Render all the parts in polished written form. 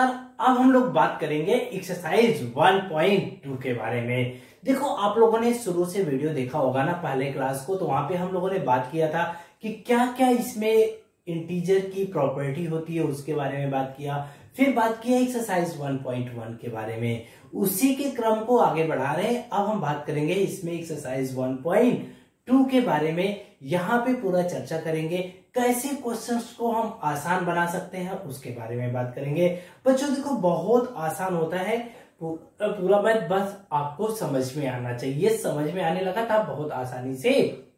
नमस्कार। अब हम लोग बात करेंगे एक्सरसाइज 1.2 के बारे में। देखो, आप लोगों ने शुरू से वीडियो देखा होगा ना, पहले क्लास को, तो वहां पे हम लोगों ने बात किया था कि क्या क्या इसमें इंटीजर की प्रॉपर्टी होती है, उसके बारे में बात किया। फिर बात किया एक्सरसाइज 1.1 के बारे में, उसी के क्रम को आगे बढ़ा रहे। अब हम बात करेंगे इसमें एक्सरसाइज 1.2 के बारे में। यहाँ पे पूरा चर्चा करेंगे कैसे क्वेश्चंस को हम आसान बना सकते हैं, उसके बारे में बात करेंगे। बच्चों देखो, बहुत आसान होता है पूरा, बस आपको समझ में आना चाहिए। समझ में आने लगा तो आप बहुत आसानी से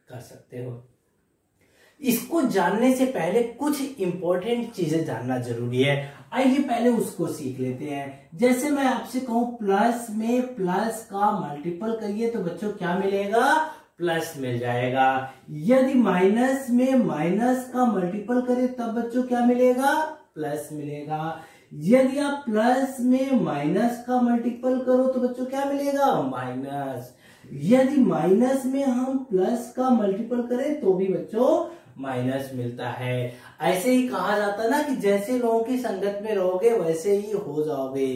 कर सकते हो। इसको जानने से पहले कुछ इंपॉर्टेंट चीजें जानना जरूरी है। आइए पहले उसको सीख लेते हैं। जैसे मैं आपसे कहूं प्लस में प्लस का मल्टीपल करिए, तो बच्चों क्या मिलेगा? प्लस मिल जाएगा। यदि माइनस में माइनस का मल्टीपल करें, तब बच्चों क्या मिलेगा? प्लस मिलेगा। यदि आप प्लस में माइनस का मल्टीपल करो तो बच्चों क्या मिलेगा? माइनस। यदि माइनस में हम प्लस का मल्टीपल करें तो भी बच्चों माइनस मिलता है। ऐसे ही कहा जाता ना कि जैसे लोगों की संगत में रहोगे वैसे ही हो जाओगे।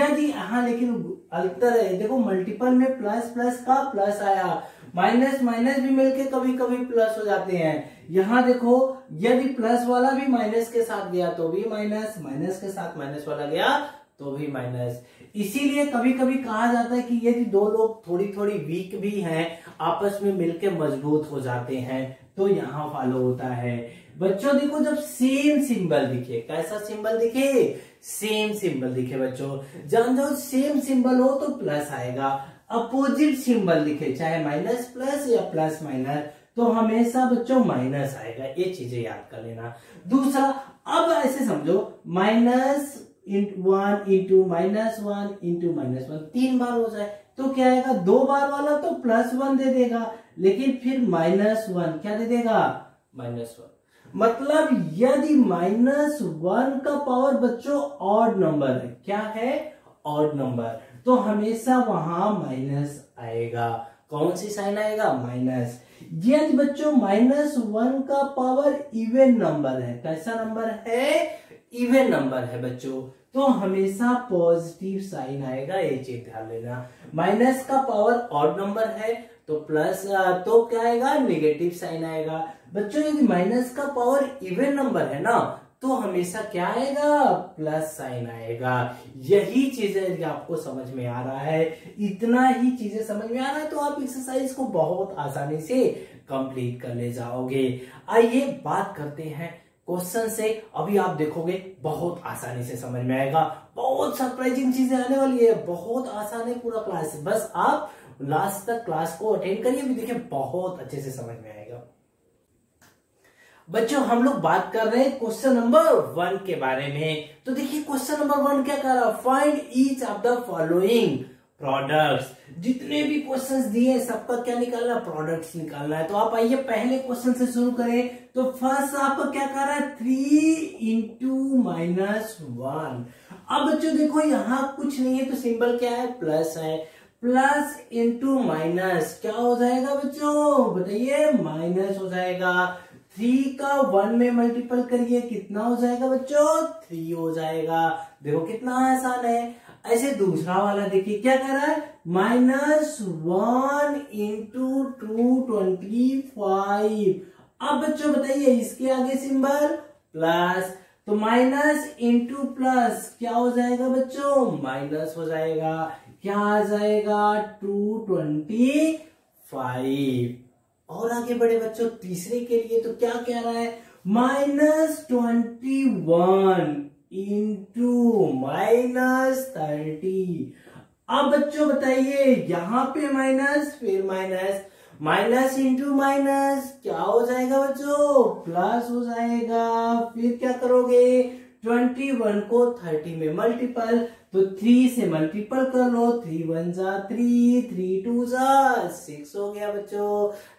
यदि हाँ, लेकिन अंतर है देखो, मल्टीपल में प्लस प्लस का प्लस आया, माइनस माइनस भी मिलके कभी कभी प्लस हो जाते हैं। यहाँ देखो, यदि प्लस वाला भी माइनस के साथ गया तो भी माइनस, माइनस के साथ माइनस वाला गया तो भी माइनस। इसीलिए कभी कभी कहा जाता है कि यदि दो लोग थोड़ी थोड़ी वीक भी हैं, आपस में मिलके मजबूत हो जाते हैं, तो यहाँ फॉलो होता है। बच्चों देखो, जब सेम सिंबल दिखे, कैसा सिंबल दिखे? सेम सिंबल दिखे बच्चों, जान जाओ सेम सिंबल हो तो प्लस आएगा। अपोजिट सिंबल दिखे, चाहे माइनस प्लस या प्लस माइनस, तो हमेशा बच्चों माइनस आएगा। ये चीजें याद कर लेना। दूसरा, अब ऐसे समझो, minus one into minus one 3 बार हो जाए तो क्या आएगा? 2 बार वाला तो प्लस 1 दे देगा, लेकिन फिर -1 क्या दे देगा? -1। मतलब यदि -1 का पावर बच्चों ऑड नंबर है, क्या है? ऑड नंबर, तो हमेशा वहां माइनस आएगा। कौन सी साइन आएगा? माइनस। यदि बच्चों -1 का पावर इवन नंबर है, कैसा नंबर है? इवन नंबर है बच्चों, तो हमेशा पॉजिटिव साइन आएगा। ये चीज ध्यान लेना। माइनस का पावर ऑड नंबर है तो प्लस, तो क्या आएगा? नेगेटिव साइन आएगा। बच्चों यदि माइनस का पावर इवन नंबर है ना, तो हमेशा क्या आएगा? प्लस साइन आएगा। यही चीजें यदि आपको समझ में आ रहा है, इतना ही चीजें समझ में आ रहा है, तो आप एक्सरसाइज को बहुत आसानी से कंप्लीट कर ले जाओगे। आइए बात करते हैं क्वेश्चन से। अभी आप देखोगे बहुत आसानी से समझ में आएगा। बहुत सरप्राइजिंग चीजें आने वाली है, बहुत आसान है पूरा क्लास। बस आप लास्ट तक क्लास को अटेंड करिए, भी देखिए बहुत अच्छे से समझ में आएगा। बच्चों हम लोग बात कर रहे हैं क्वेश्चन नंबर 1 के बारे में। तो देखिए क्वेश्चन नंबर 1 क्या कह रहा है? Find each of the following products. जितने भी क्वेश्चंस दिए सबका क्या निकालना है? प्रोडक्ट्स निकालना है। तो आप आइए पहले क्वेश्चन से शुरू करें। तो फर्स्ट आपका क्या कह रहा है? 3 इंटू माइनस 1। अब बच्चों देखो यहाँ कुछ नहीं है, तो सिंबल क्या है? प्लस है। प्लस इंटू माइनस क्या हो जाएगा बच्चों? बताइए, माइनस हो जाएगा। 3 का 1 में मल्टीपल करिए, कितना हो जाएगा बच्चों? 3 हो जाएगा। देखो कितना आसान है। ऐसे दूसरा वाला देखिए क्या कह रहा है? -1 इंटू 225। अब बच्चों बताइए इसके आगे सिंबल प्लस, तो माइनस इंटू प्लस क्या हो जाएगा बच्चों? माइनस हो जाएगा। क्या आ जाएगा? 225। और आगे बढ़े बच्चों तीसरे के लिए, तो क्या कह रहा है? -21 इंटू माइनस 30। अब बच्चों बताइए यहाँ पे माइनस, फिर माइनस, माइनस इंटू माइनस क्या हो जाएगा बच्चों? प्लस हो जाएगा। फिर क्या करोगे? 21 को 30 में मल्टीपल, तो 3 से मल्टीपल कर लो। 3 1 जा 3, 3 2 जा 6 हो गया बच्चों।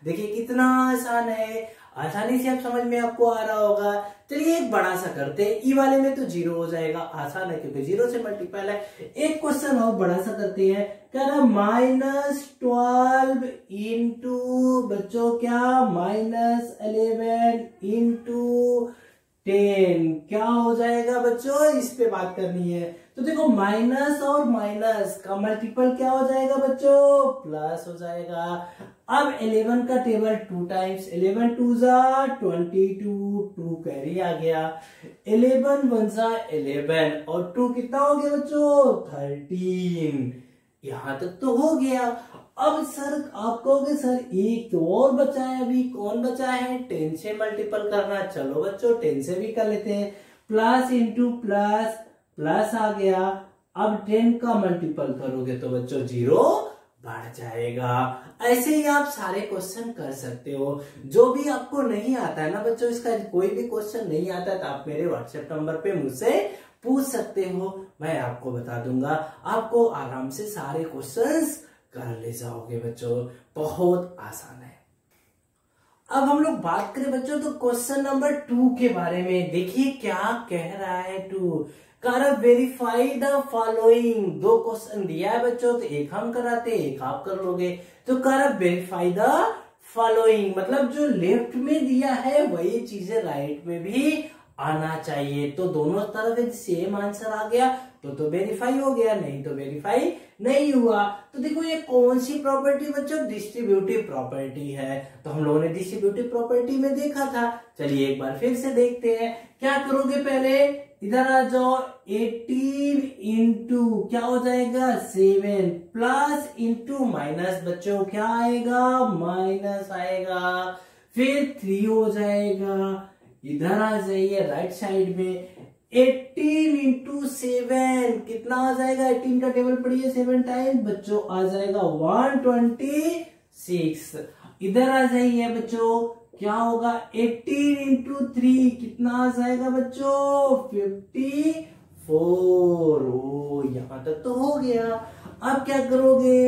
देखिए कितना आसान है, आसानी से आप समझ में आपको आ रहा होगा। चलिए एक बड़ा सा करते हैं। ई वाले में तो 0 हो जाएगा, आसान है क्योंकि 0 से मल्टीपल है। एक क्वेश्चन और बड़ा सा करते हैं। कह रहा -12 इंटू बच्चों क्या? -11 इंटू 10 क्या हो जाएगा बच्चों, इस पे बात करनी है। तो देखो माइनस और माइनस का मल्टीपल क्या हो जाएगा बच्चों, प्लस हो जाएगा। अब 11 का टेबल 2 टाइम्स, 11 2 जा 22, 2 कैरी आ गया, 11 1 जा 11 और 2 कितना हो गया बच्चों 13। यहां तक तो हो गया। अब सर आप कहोगे सर एक तो और बचा है, अभी कौन बचा है, 10 से मल्टीपल करना। चलो बच्चों 10 से भी कर लेते हैं, प्लस इंटू प्लस, प्लस आ गया। अब 10 का मल्टीपल करोगे तो बच्चों 0 बढ़ जाएगा। ऐसे ही आप सारे क्वेश्चन कर सकते हो। जो भी आपको नहीं आता है ना बच्चों, इसका कोई भी क्वेश्चन नहीं आता तो आप मेरे व्हाट्सएप नंबर पे मुझसे पूछ सकते हो, मैं आपको बता दूंगा। आपको आराम से सारे क्वेश्चंस कर ले जाओगे बच्चों, बहुत आसान है। अब हम लोग बात करें बच्चों तो क्वेश्चन नंबर 2 के बारे में। देखिए क्या कह रहा है 2, वेरीफाई द फॉलोइंग। दो क्वेश्चन दिया है बच्चों, तो एक हम कराते एक आप कर लोगे। तो वेरीफाई द फॉलोइंग मतलब जो लेफ्ट में दिया है वही चीजें राइट में भी आना चाहिए। तो दोनों तरफ सेम आंसर आ गया तो वेरीफाई हो गया, नहीं तो वेरीफाई नहीं हुआ। तो देखो ये कौन सी प्रॉपर्टी बच्चों, डिस्ट्रीब्यूटिव प्रॉपर्टी है। तो हम लोगों ने डिस्ट्रीब्यूटिव प्रॉपर्टी में देखा था, चलिए एक बार फिर से देखते हैं। क्या करोगे, पहले इधर आ जाओ, 18 इंटू क्या हो जाएगा 7, प्लस इंटू माइनस बच्चों क्या आएगा माइनस आएगा, फिर 3 हो जाएगा। इधर आ जाइए राइट साइड में, 18 इंटू 7 कितना आ जाएगा, 18 का टेबल पढ़िए 7 टाइम बच्चों आ जाएगा 126। इधर आ जाइए बच्चों क्या होगा, 18 इंटू 3 कितना आ जाएगा बच्चों 54। ओ यहां तक तो हो गया। अब क्या करोगे,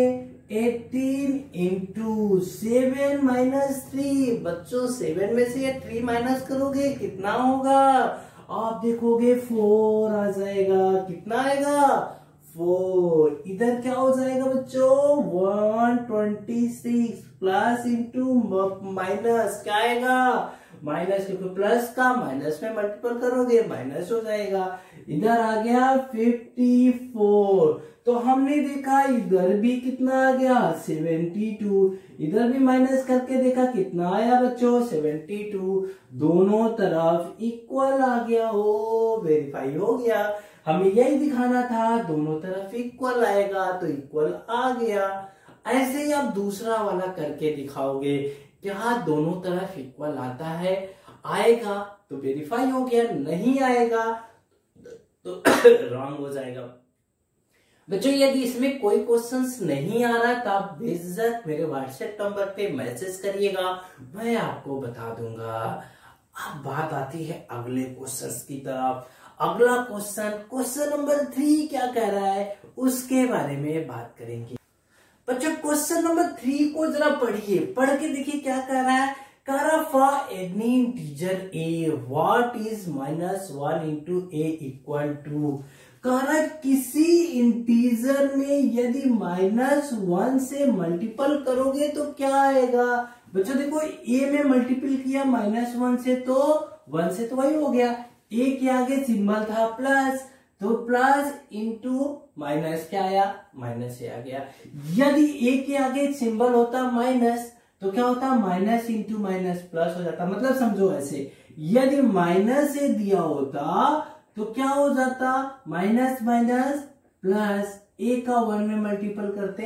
18 इंटू 7 माइनस 3 बच्चों, 7 में से 3 माइनस करोगे कितना होगा, आप देखोगे 4 आ जाएगा। कितना आएगा 4। इधर क्या हो जाएगा बच्चों 126, प्लस इंटू माइनस क्या आएगा माइनस, क्योंकि प्लस का माइनस में मल्टीपल करोगे माइनस हो जाएगा। इधर आ गया 54। तो हमने देखा इधर भी कितना आ गया 72, इधर भी माइनस करके देखा कितना आया बच्चों 72, दोनों तरफ इक्वल आ गया। हो वेरीफाई हो गया, हमें यही दिखाना था दोनों तरफ इक्वल आएगा तो इक्वल आ गया। ऐसे ही आप दूसरा वाला करके दिखाओगे, क्या दोनों तरफ इक्वल आता है, आएगा तो वेरीफाई हो गया, नहीं आएगा तो रॉन्ग हो जाएगा। बच्चों यदि इसमें कोई क्वेश्चंस नहीं आ रहा तो आप बेझिझक मेरे व्हाट्सएप नंबर पे मैसेज करिएगा, मैं आपको बता दूंगा। अब बात आती है अगले क्वेश्चंस की तरफ। अगला क्वेश्चन नंबर 3 क्या कह रहा है उसके बारे में बात करेंगे बच्चों। क्वेश्चन नंबर 3 को जरा पढ़िए, पढ़ के देखिए क्या कह रहा है। For any integer a what is -1 into a equal to. किसी इंटीजर में यदि -1 से मल्टीपल करोगे तो क्या आएगा बच्चों। देखो ए में मल्टीपल किया -1 से, तो 1 से तो वही हो गया, ए के आगे सिंबल था प्लस, तो प्लस इंटू माइनस क्या आया माइनस से आ गया। यदि ए के आगे सिंबल होता माइनस तो क्या होता माइनस इंटू माइनस प्लस हो जाता। मतलब समझो ऐसे, यदि माइनस से दिया होता तो क्या हो जाता माइनस माइनस प्लस, ए का 1 में मल्टीपल करते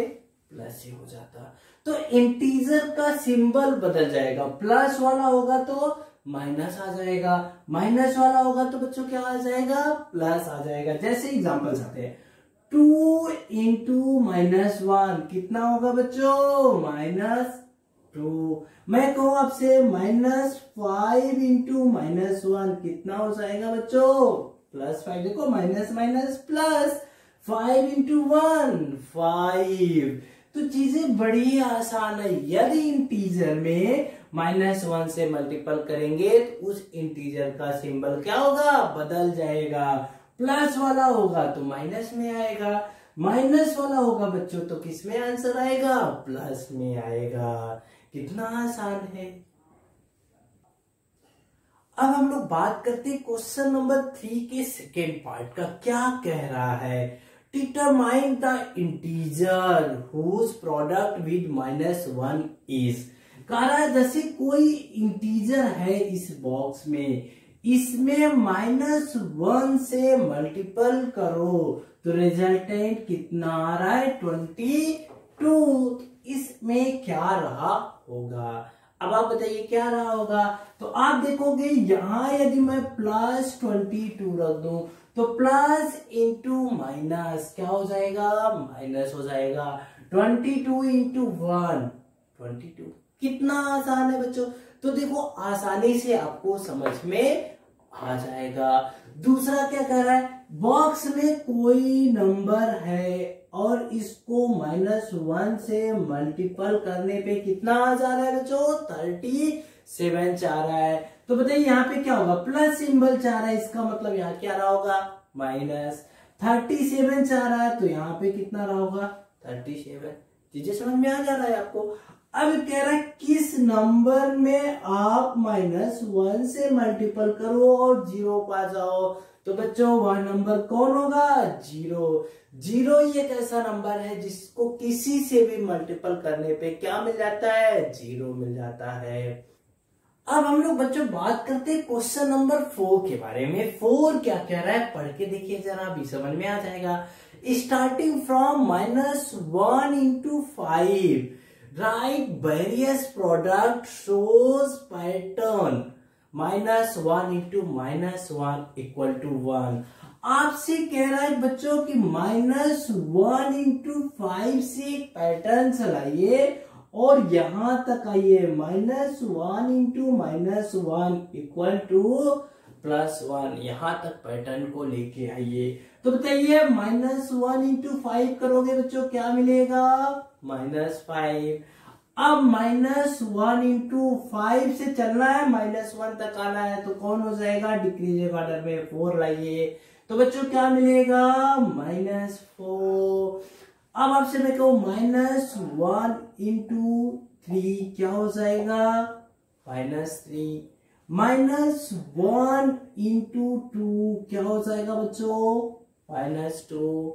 प्लस ही हो जाता। तो इंटीजर का सिंबल बदल जाएगा, प्लस वाला होगा तो माइनस आ जाएगा, माइनस वाला होगा तो बच्चों क्या आ जाएगा प्लस आ जाएगा। जैसे एग्जांपल आते हैं 2 इंटू -1 कितना होगा बच्चों -2। मैं कहूं आपसे -5 इंटू -1 कितना हो जाएगा बच्चों +5। देखो माइनस माइनस प्लस, 5 इंटू 1 5। तो चीजें बड़ी आसान है। यदि इंटीजर में -1 से मल्टीपल करेंगे तो उस इंटीजर का सिंबल क्या होगा बदल जाएगा, प्लस वाला होगा तो माइनस में आएगा, माइनस वाला होगा बच्चों तो किस में आंसर आएगा प्लस में आएगा। कितना आसान है। अब हम लोग बात करते हैं क्वेश्चन नंबर 3 के सेकेंड पार्ट का। क्या कह रहा है? Determine the integer whose product with -1 is. कह रहा है जैसे कोई इंटीजर है इस बॉक्स में, इसमें -1 से मल्टीपल करो तो रिजल्टेंट कितना आ रहा है 22। इसमें क्या रहा होगा? अब आप बताइए क्या रहा होगा। तो आप देखोगे यहां यदि मैं +22 रख दूं तो प्लस इंटू माइनस क्या हो जाएगा? माइनस हो जाएगा। 22 इंटू 1 22। कितना आसान है बच्चों। तो देखो आसानी से आपको समझ में आ जाएगा। दूसरा क्या कह रहा है? बॉक्स में कोई नंबर है और इसको -1 से मल्टीपल करने पे कितना आ जा रहा है बच्चों? 37 आ रहा है। तो बताइए यहाँ पे क्या होगा? प्लस सिंबल चाह रहा है, इसका मतलब यहाँ क्या रहा होगा? माइनस। 37 चाह रहा है तो यहाँ पे कितना रहा होगा? 37। चीजें समझ में आ जा रहा है आपको। अब कह रहा है किस नंबर में आप -1 से मल्टीपल करो और 0 पा जाओ। तो बच्चों वह नंबर कौन होगा? 0। एक ऐसा नंबर है जिसको किसी से भी मल्टीपल करने पे क्या मिल जाता है? 0 मिल जाता है। अब हम लोग बच्चों बात करते हैं क्वेश्चन नंबर 4 के बारे में। 4 क्या कह रहा है पढ़ के देखिए जरा, भी समझ में आ जाएगा। Starting from -1 into 5 right various product shows pattern -1 into -1 equal to 1। आपसे कह रहा है बच्चों कि -1 into 5 से पैटर्न चलाइए और यहां तक आइए। -1 into -1 equal to +1 यहां तक पैटर्न को लेके आइए। तो बताइए -1 into 5 करोगे बच्चों क्या मिलेगा? -5। अब -1 into 5 से चलना है, -1 तक आना है तो कौन हो जाएगा? डिक्रीजिंग ऑर्डर में 4 लाइए। तो बच्चों क्या मिलेगा? -4। अब आपसे मैं कहूं -1 into 3 क्या हो जाएगा? -3। -1 into 2 क्या हो जाएगा बच्चों? -2।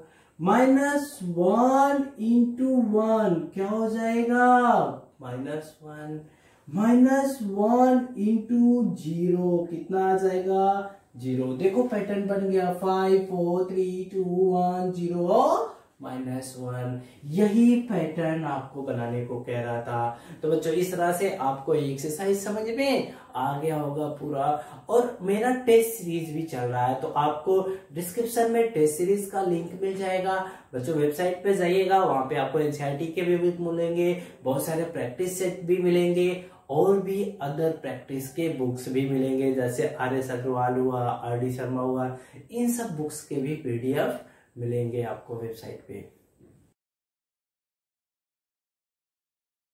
-1 into 1 क्या हो जाएगा? -1। -1 into 0 कितना आ जाएगा? 0। देखो पैटर्न बन गया 5 4 3 2 1 0 और -1। यही पैटर्न आपको बनाने को कह रहा था। तो बच्चों इस तरह से आपको ये एक्सरसाइज समझ में आ गया होगा पूरा। और मेरा टेस्ट सीरीज भी चल रहा है तो आपको डिस्क्रिप्शन में टेस्ट सीरीज का लिंक मिल जाएगा। बच्चों वेबसाइट पे जाइएगा, वहां पे आपको एनसीईआरटी के भी मिलेंगे, बहुत सारे प्रैक्टिस सेट भी मिलेंगे और भी अदर प्रैक्टिस के बुक्स भी मिलेंगे, जैसे RS अग्रवाल हुआ, RD शर्मा हुआ, इन सब बुक्स के भी PDF मिलेंगे आपको वेबसाइट पे।